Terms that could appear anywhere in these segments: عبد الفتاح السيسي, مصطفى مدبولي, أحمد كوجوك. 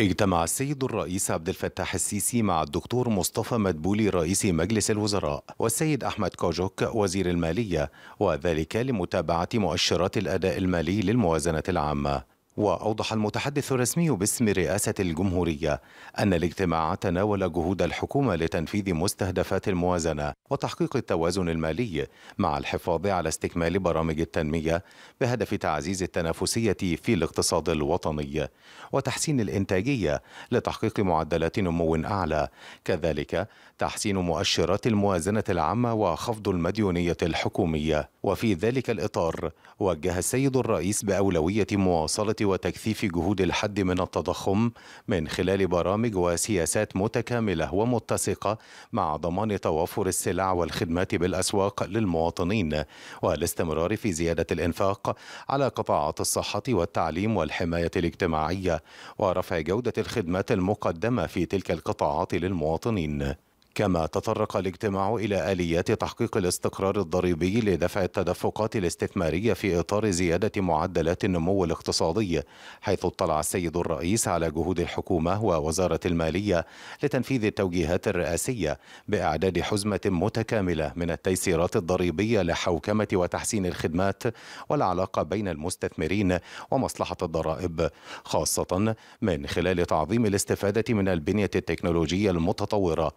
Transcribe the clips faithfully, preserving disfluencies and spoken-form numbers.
اجتمع السيد الرئيس عبد الفتاح السيسي مع الدكتور مصطفى مدبولي رئيس مجلس الوزراء والسيد أحمد كوجوك وزير المالية، وذلك لمتابعة مؤشرات الأداء المالي للموازنة العامة. وأوضح المتحدث الرسمي باسم رئاسة الجمهورية أن الاجتماع تناول جهود الحكومة لتنفيذ مستهدفات الموازنة وتحقيق التوازن المالي مع الحفاظ على استكمال برامج التنمية بهدف تعزيز التنافسية في الاقتصاد الوطني وتحسين الإنتاجية لتحقيق معدلات نمو أعلى، كذلك تحسين مؤشرات الموازنة العامة وخفض المديونية الحكومية. وفي ذلك الإطار وجه السيد الرئيس بأولوية مواصلة وتكثيف جهود الحد من التضخم من خلال برامج وسياسات متكاملة ومتسقة مع ضمان توافر السلع والخدمات بالأسواق للمواطنين والاستمرار في زيادة الإنفاق على قطاعات الصحة والتعليم والحماية الاجتماعية ورفع جودة الخدمات المقدمة في تلك القطاعات للمواطنين. كما تطرق الاجتماع إلى آليات تحقيق الاستقرار الضريبي لدفع التدفقات الاستثمارية في إطار زيادة معدلات النمو الاقتصادي، حيث اطلع السيد الرئيس على جهود الحكومة ووزارة المالية لتنفيذ التوجيهات الرئاسية بإعداد حزمة متكاملة من التيسيرات الضريبية لحوكمة وتحسين الخدمات والعلاقة بين المستثمرين ومصلحة الضرائب، خاصة من خلال تعظيم الاستفادة من البنية التكنولوجية المتطورة،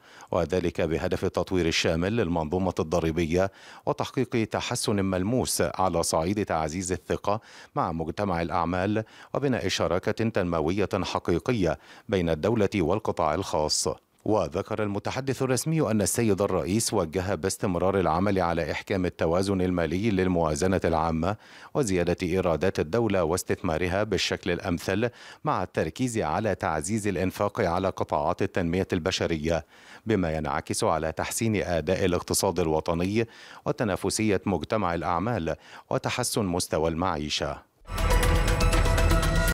وذلك بهدف التطوير الشامل للمنظومة الضريبية وتحقيق تحسن ملموس على صعيد تعزيز الثقة مع مجتمع الأعمال وبناء شراكة تنموية حقيقية بين الدولة والقطاع الخاص. وذكر المتحدث الرسمي أن السيد الرئيس وجه باستمرار العمل على إحكام التوازن المالي للموازنة العامة وزيادة إيرادات الدولة واستثمارها بالشكل الأمثل مع التركيز على تعزيز الإنفاق على قطاعات التنمية البشرية بما ينعكس على تحسين أداء الاقتصاد الوطني وتنافسية مجتمع الأعمال وتحسن مستوى المعيشة.